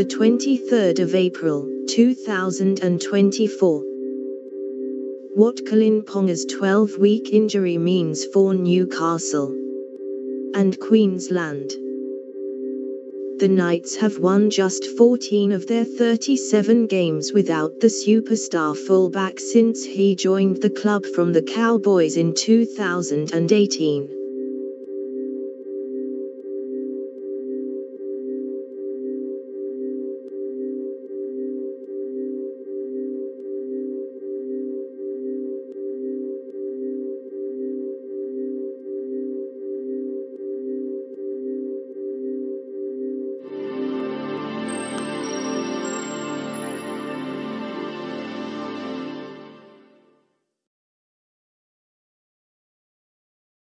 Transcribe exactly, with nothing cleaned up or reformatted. the twenty-third of April, two thousand twenty-four. What Kalyn Ponga's twelve-week injury means for Newcastle and Queensland. The Knights have won just fourteen of their thirty-seven games without the superstar fullback since he joined the club from the Cowboys in two thousand eighteen.